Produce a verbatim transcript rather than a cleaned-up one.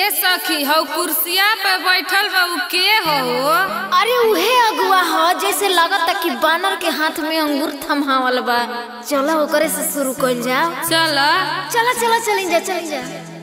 ए सखी हो कुर्सिया पे बैठल बा उ के हो? अरे उहे अगुआ हो जैसे लगता कि बानर के हाथ में अंगूर थमावल बा। चला ओकरे से शुरू कइल जाओ। चला चला चला चली जा चली जा।